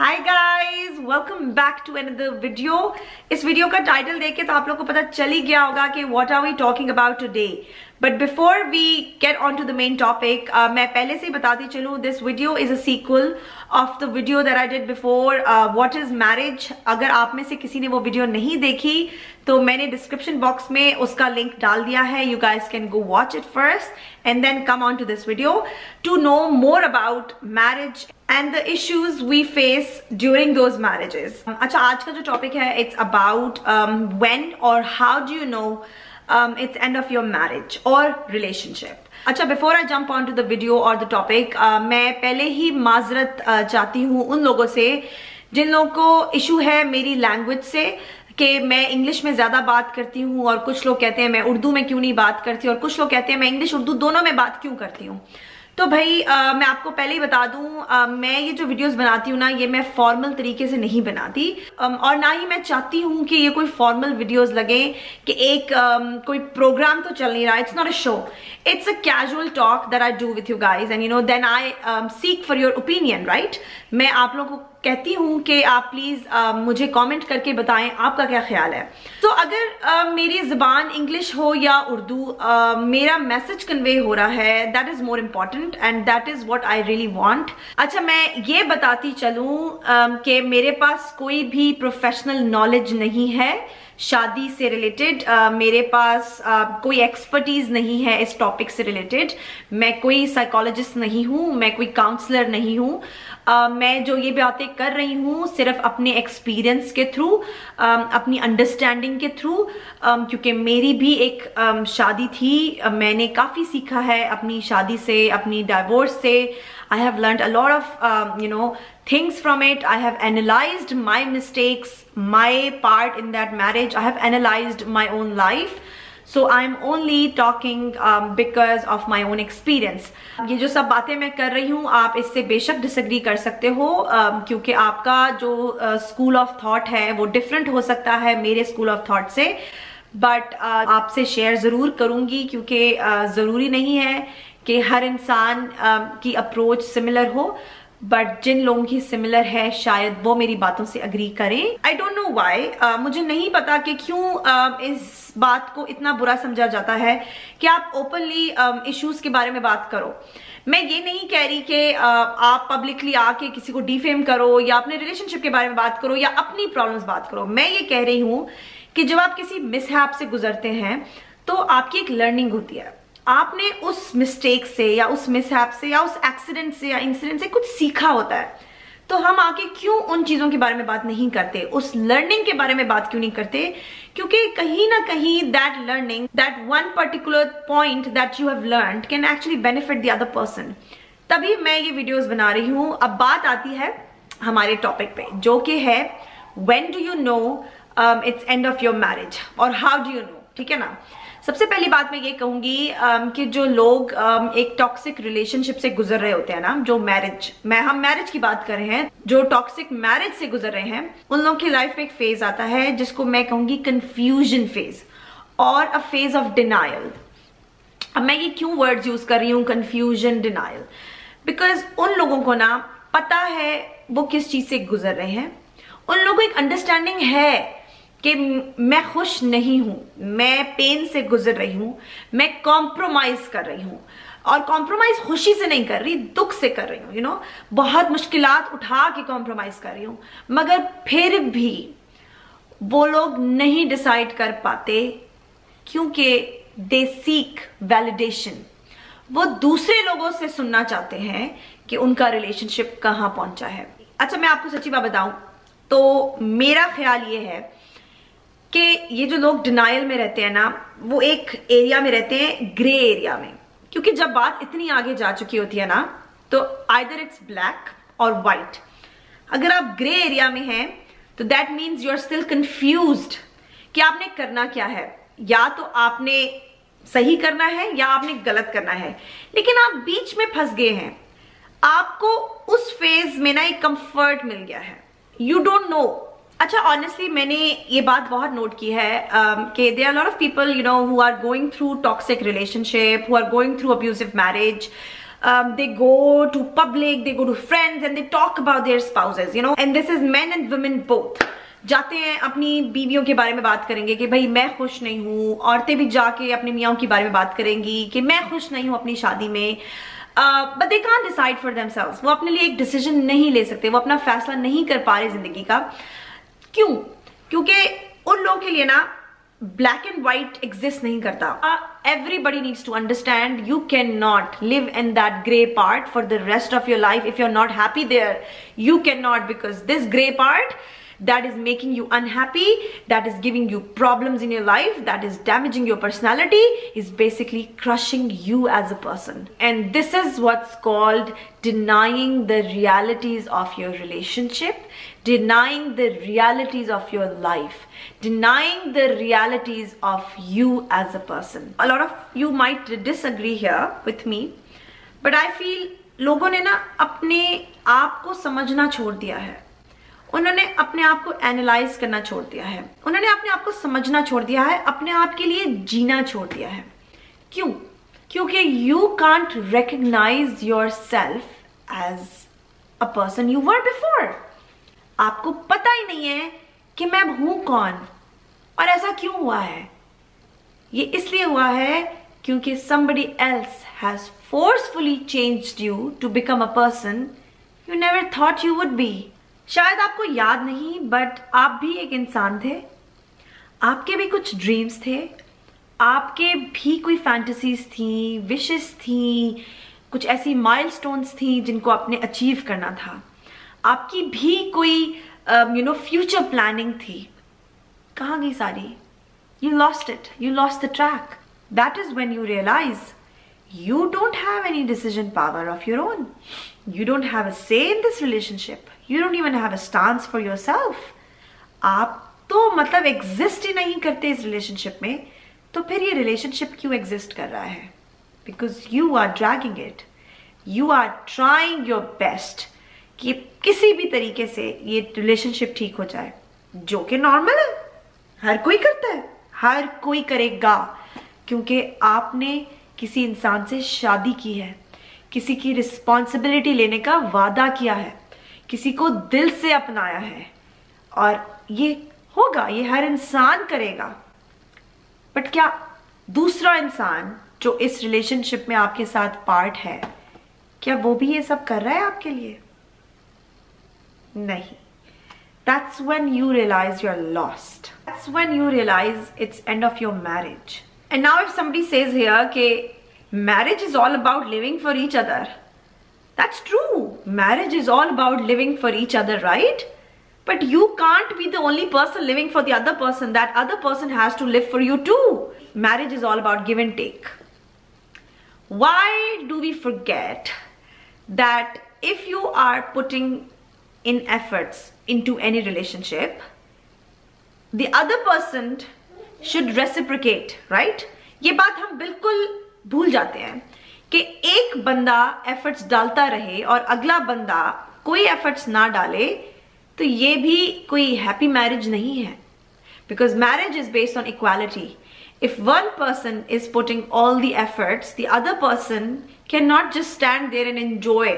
Hi guys, welcome back to another video. इस video का title देख के तो आप लोग को पता चल ही गया होगा कि what are we talking about today. But before we get on to the main topic, मैं पहले से ही बताती चलूँ, this video is a sequel of the video that I did before what is marriage. अगर आप में से किसी ने वो वीडियो नहीं देखी तो मैंने डिस्क्रिप्शन बॉक्स में उसका लिंक डाल दिया है। You guys can go watch it first and then come on to this video to know more about marriage and the issues we face during those marriages. अच्छा, आज का जो टॉपिक है it's about when or how do you know it's end of your marriage or relationship. अच्छा, before I jump on to the video or the topic, मैं पहले ही माजरत चाहती हूँ उन लोगों से जिन लोगों को इशू है मेरी लैंग्वेज से, कि मैं इंग्लिश में ज़्यादा बात करती हूँ और कुछ लोग कहते हैं मैं उर्दू में क्यों नहीं बात करती, और कुछ लोग कहते हैं मैं इंग्लिश उर्दू दोनों में बात क्यों करती हूँ। तो भाई मैं आपको पहले ही बता दूं, मैं ये जो वीडियोस बनाती हूँ ना, ये मैं फॉर्मल तरीके से नहीं बनाती, और ना ही मैं चाहती हूँ कि ये कोई फॉर्मल वीडियोस लगे कि एक कोई प्रोग्राम तो चल नहीं रहा। It's not a show, it's a casual talk that I do with you guys and you know then I seek for your opinion, right. मैं आप लोगों को कहती हूँ कि आप प्लीज़ मुझे कमेंट करके बताएं आपका क्या ख्याल है। तो अगर मेरी ज़बान इंग्लिश हो या उर्दू, मेरा मैसेज कन्वे हो रहा है, that is more important and that is what I really want. अच्छा, मैं ये बताती चलूँ कि मेरे पास कोई भी प्रोफेशनल नॉलेज नहीं है शादी से रिलेटेड, मेरे पास कोई एक्सपर्टीज़ नहीं है इस टॉपिक से रिलेटेड। मैं कोई साइकोलॉजिस्ट नहीं हूँ, मैं कोई काउंसलर नहीं हूँ। मैं जो ये बातें कर रही हूँ सिर्फ अपने एक्सपीरियंस के थ्रू, अपनी अंडरस्टैंडिंग के थ्रू, क्योंकि मेरी भी एक शादी थी। मैंने काफ़ी सीखा है अपनी शादी से, अपनी डाइवोर्स से। I have learned a lot of things from it. I have analyzed my mistakes, my part in that marriage. I have analyzed my own life. So I'm only talking because of my own experience. ये जो सब बातें मैं कर रही हूँ, आप इससे बेशक डिसएग्री कर सकते हो, क्योंकि आपका जो स्कूल ऑफ थॉट है वो डिफरेंट हो सकता है मेरे स्कूल ऑफ थॉट से। बट आपसे शेयर ज़रूर करूँगी, क्योंकि ज़रूरी नहीं है कि हर इंसान की अप्रोच सिमिलर हो, बट जिन लोगों की सिमिलर है शायद वो मेरी बातों से अग्री करें। आई डोंट नो वाई, मुझे नहीं पता कि क्यों इस बात को इतना बुरा समझा जाता है कि आप ओपनली इश्यूज़ के बारे में बात करो। मैं ये नहीं कह रही कि आप पब्लिकली आके किसी को डिफेम करो या अपने रिलेशनशिप के बारे में बात करो या अपनी प्रॉब्लम्स बात करो। मैं ये कह रही हूँ कि जब आप किसी मिसहैप से गुजरते हैं तो आपकी एक लर्निंग होती है, आपने उस मिस्टेक से या उस मिसहैप से या उस एक्सीडेंट से या इंसिडेंट से कुछ सीखा होता है। तो हम आके क्यों उन चीज़ों के बारे में बात नहीं करते, उस लर्निंग के बारे में बात क्यों नहीं करते? क्योंकि कहीं ना कहीं that learning, that one particular point that you have learned can actually benefit the other person. तभी मैं ये वीडियोस बना रही हूँ। अब बात आती है हमारे टॉपिक पे, जो कि है when do you know it's end of your marriage और हाउ डू यू नो, ठीक है ना। सबसे पहली बात मैं ये कहूँगी कि जो लोग एक टॉक्सिक रिलेशनशिप से गुजर रहे होते हैं ना, जो मैरिज, मैं हम मैरिज की बात कर रहे हैं, जो टॉक्सिक मैरिज से गुजर रहे हैं, उन लोगों की लाइफ में एक फेज आता है जिसको मैं कहूँगी कंफ्यूजन फेज और अ फेज ऑफ डिनायल। अब मैं ये क्यों वर्ड्स यूज कर रही हूँ कंफ्यूजन, डिनायल, बिकॉज उन लोगों को ना पता है वो किस चीज से गुजर रहे हैं। उन लोगों को एक अंडरस्टैंडिंग है कि मैं खुश नहीं हूँ, मैं पेन से गुजर रही हूँ, मैं कॉम्प्रोमाइज़ कर रही हूँ, और कॉम्प्रोमाइज़ खुशी से नहीं कर रही, दुख से कर रही हूँ, यू नो, बहुत मुश्किलात उठा के कॉम्प्रोमाइज़ कर रही हूँ। मगर फिर भी वो लोग नहीं डिसाइड कर पाते, क्योंकि दे सीक वैलिडेशन। वो दूसरे लोगों से सुनना चाहते हैं कि उनका रिलेशनशिप कहाँ पहुँचा है। अच्छा, मैं आपको सच्ची बात बताऊँ तो मेरा ख्याल ये है कि ये जो लोग डिनायल में रहते हैं ना, वो एक एरिया में रहते हैं, ग्रे एरिया में, क्योंकि जब बात इतनी आगे जा चुकी होती है ना तो आइदर इट्स ब्लैक और वाइट। अगर आप ग्रे एरिया में हैं तो that means you are still confused कि आपने करना क्या है, या तो आपने सही करना है या आपने गलत करना है, लेकिन आप बीच में फंस गए हैं। आपको उस फेज में ना एक कंफर्ट मिल गया है, यू डोंट नो। अच्छा, ऑनेस्टली मैंने ये बात बहुत नोट की है कि there are lot of people, you know, who are going through toxic relationship, who are going through abusive marriage, they go to public, they go to friends and they talk about their spouses, you know. And this is men and women both. जाते हैं अपनी बीवियों के बारे में बात करेंगे कि भाई मैं खुश नहीं हूँ. औरतें भी जाके अपने मियाओं के बारे में बात करेंगी कि मैं खुश नहीं हूँ अपनी शादी में. But they can't decide for themselves. वो अपने लिए एक डिसीजन नहीं ले सकते, वो अपना फैसला नहीं कर पा रहे जिंदगी का. क्यों? क्योंकि उन लोगों के लिए ना ब्लैक एंड व्हाइट एग्जिस्ट नहीं करता. Everybody needs to understand you can not live in that grey part for the rest of your life. If you are not happy there you can not, because this grey part that is making you unhappy, that is giving you problems in your life, that is damaging your personality, is basically crushing you as a person. And this is what's called denying the realities of your relationship, denying the realities of your life, denying the realities of you as a person. A lot of you might disagree here with me, but I feel लोगों ने ना अपने आप को समझना छोड़ दिया है. उन्होंने अपने आप को एनालाइज करना छोड़ दिया है, उन्होंने अपने आप को समझना छोड़ दिया है, अपने आप के लिए जीना छोड़ दिया है. क्यों? क्योंकि you can't recognize yourself as a person you were before. आपको पता ही नहीं है कि मैं हूं कौन. और ऐसा क्यों हुआ है? ये इसलिए हुआ है क्योंकि somebody else has forcefully changed you to become a person you never thought you would be. शायद आपको याद नहीं, बट आप भी एक इंसान थे, आपके भी कुछ ड्रीम्स थे, आपके भी कोई फैंटेसीज थी, विशेस थी, कुछ ऐसी माइलस्टोन्स थी जिनको आपने अचीव करना था, आपकी भी कोई यू नो फ्यूचर प्लानिंग थी. कहाँ गई सारी? You lost it, you lost the track. That is when you realise you don't have any decision power of your own. You don't have a say in this relationship. You don't even have a stance for yourself. आप तो मतलब exist ही नहीं करते इस relationship में, तो फिर ये relationship क्यों exist कर रहा है? Because you are dragging it. You are trying your best कि किसी भी तरीके से ये relationship ठीक हो जाए, जो कि normal है, हर कोई करता है, हर कोई करेगा, क्योंकि आपने किसी इंसान से शादी की है, किसी की रिस्पॉन्सिबिलिटी लेने का वादा किया है, किसी को दिल से अपनाया है. और ये होगा, ये हर इंसान करेगा. बट क्या दूसरा इंसान जो इस रिलेशनशिप में आपके साथ पार्ट है, क्या वो भी ये सब कर रहा है आपके लिए? नहीं. That's when you realise you are lost. That's when you realise it's end of your marriage. And now if somebody says here okay, marriage is all about living for each other, that's true. Marriage is all about living for each other, right? But you can't be the only person living for the other person. That other person has to live for you too. Marriage is all about give and take. Why do we forget that if you are putting in efforts into any relationship, the other person should reciprocate, right? ये बात हम बिल्कुल भूल जाते हैं कि एक बंदा एफर्ट्स डालता रहे और अगला बंदा कोई एफर्ट्स ना डाले, तो ये भी कोई हैप्पी मैरिज नहीं है. Because marriage is based on equality. If one person is putting all the efforts, the other person can not just stand there and enjoy.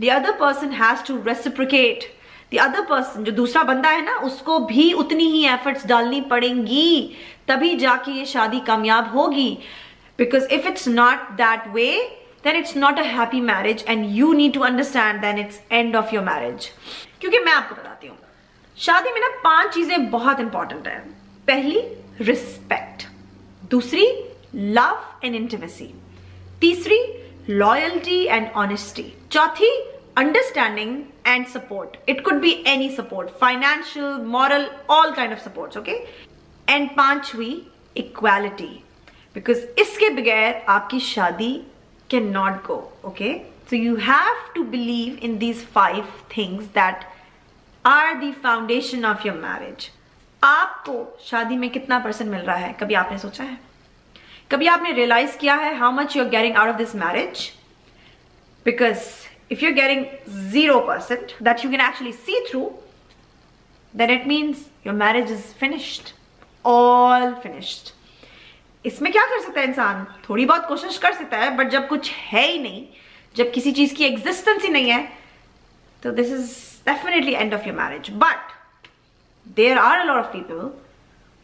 The other person has to reciprocate. The other person, जो दूसरा बंदा है ना, उसको भी उतनी ही efforts डालनी पड़ेंगी, तभी जाके ये शादी कामयाब होगी. Because if it's not that way, then it's not a happy marriage, and you need to understand then it's end of your marriage. क्योंकि मैं आपको बताती हूँ, शादी में ना 5 चीजें बहुत इंपॉर्टेंट हैं. पहली रिस्पेक्ट, दूसरी लव एंड इंटीमेसी, तीसरी लॉयल्टी एंड ऑनेस्टी, चौथी understanding and support. It could be any support, financial, moral, all kind of supports, okay? And पांचवी equality, because इसके बगैर आपकी शादी cannot go, okay? So you have to believe in these 5 things that are the foundation of your marriage. आपको शादी में कितना percent मिल रहा है, कभी आपने सोचा है? कभी आपने realize किया है how much you are getting out of this marriage? Because if you're getting 0% that you can actually see through, then it means your marriage is finished, all finished. इसमें क्या कर सकता है इंसान? थोड़ी बहुत कोशिश कर सकता है, बट जब कुछ है ही नहीं जब किसी चीज की एग्जिस्टेंस ही नहीं है, तो this is definitely end of your marriage. But there are a lot of people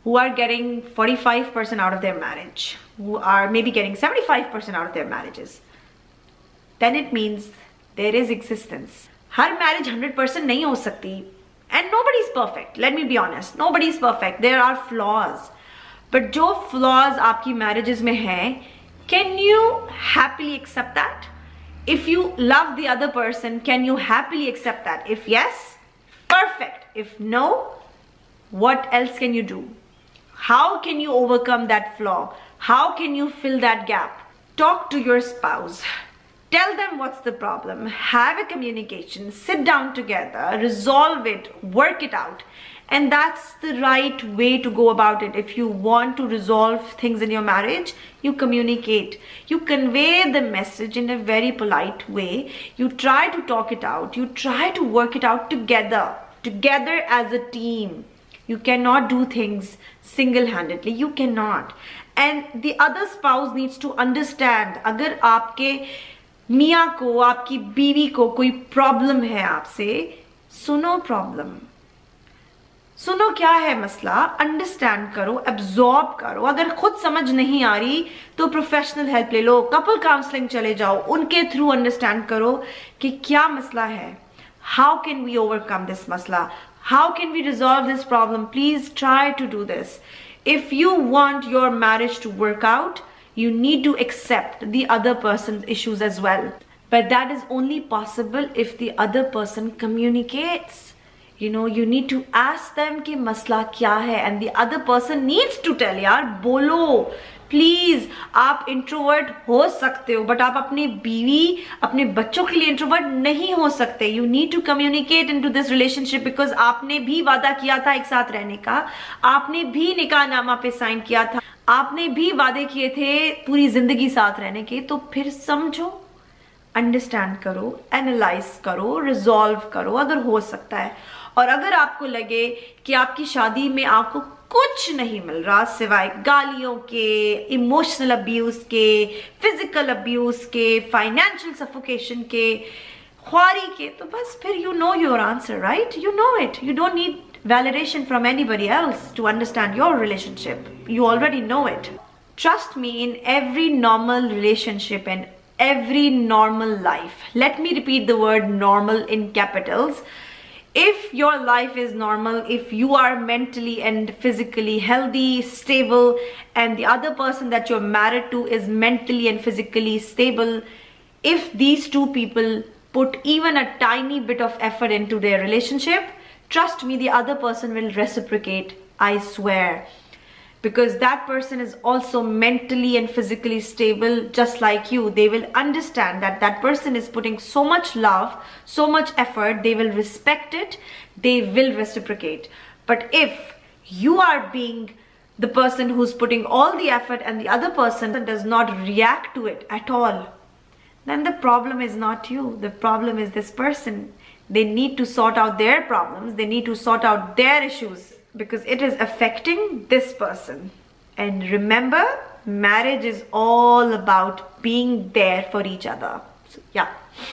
who are getting 45% out of their marriage, who are maybe getting 75% out of their marriages, then it means there is existence. Har marriage 100% nahi ho sakti, and nobody is perfect. Let me be honest, nobody is perfect. There are flaws, but jo flaws aapki marriages mein hai, can you happily accept that? If you love the other person, can you happily accept that? If yes, perfect. If no, what else can you do? How can you overcome that flaw? How can you fill that gap? Talk to your spouse. Tell them what's the problem. Have a communication. Sit down together. Resolve it. Work it out. And that's the right way to go about it. If you want to resolve things in your marriage, you communicate. You convey the message in a very polite way. You try to talk it out. You try to work it out together. Together as a team. You cannot do things single-handedly. You cannot. And the other spouse needs to understand. अगर आपके मियाँ को, आपकी बीवी को कोई problem है आपसे, सुनो प्रॉब्लम, सुनो क्या है मसला, अंडरस्टैंड करो, एब्जॉर्ब करो. अगर खुद समझ नहीं आ रही तो प्रोफेशनल हेल्प ले लो, कपल काउंसलिंग चले जाओ, उनके थ्रू अंडरस्टैंड करो कि क्या मसला है. How can we overcome this masla? How can we resolve this problem? Please try to do this. If you want your marriage to work out, you need to accept the other person's issues as well. But that is only possible if the other person communicates. You know, you need to ask them ki masla kya hai, and the other person needs to tell. Yaar, bolo. Please आप introvert हो सकते हो, but आप अपनी बीवी, अपने बच्चों के लिए इंट्रोवर्ट नहीं हो सकते. You need to communicate into this relationship, because आपने भी वादा किया था एक साथ रहने का, आपने भी निकाहनामा पे साइन किया था, आपने भी वादे किए थे पूरी जिंदगी साथ रहने के. तो फिर समझो, अंडरस्टैंड करो, एनालाइज करो, रिजॉल्व करो अगर हो सकता है. और अगर आपको लगे कि आपकी शादी में आपको कुछ नहीं मिल रहा सिवाय गालियों के, इमोशनल अब्यूज के, फिजिकल अब्यूज के, फाइनेंशियल सफोकेशन के, ख्वारी के, तो बस फिर you know your answer, right? You know it. You don't need validation from anybody else to understand your relationship. You already know it. Trust me, in every normal relationship and every normal life, let me repeat the word normal in capitals. If your life is normal, if you are mentally and physically healthy, stable, and the other person that you're married to is mentally and physically stable, if these two people put even a tiny bit of effort into their relationship, trust me, the other person will reciprocate, I swear. Because that person is also mentally and physically stable, just like you. They will understand that that person is putting so much love, so much effort. They will respect it. They will reciprocate. But if you are being the person who's putting all the effort and the other person does not react to it at all, then the problem is not you. The problem is this person. They need to sort out their problems. They need to sort out their issues, because it is affecting this person. And remember, marriage is all about being there for each other. So, yeah.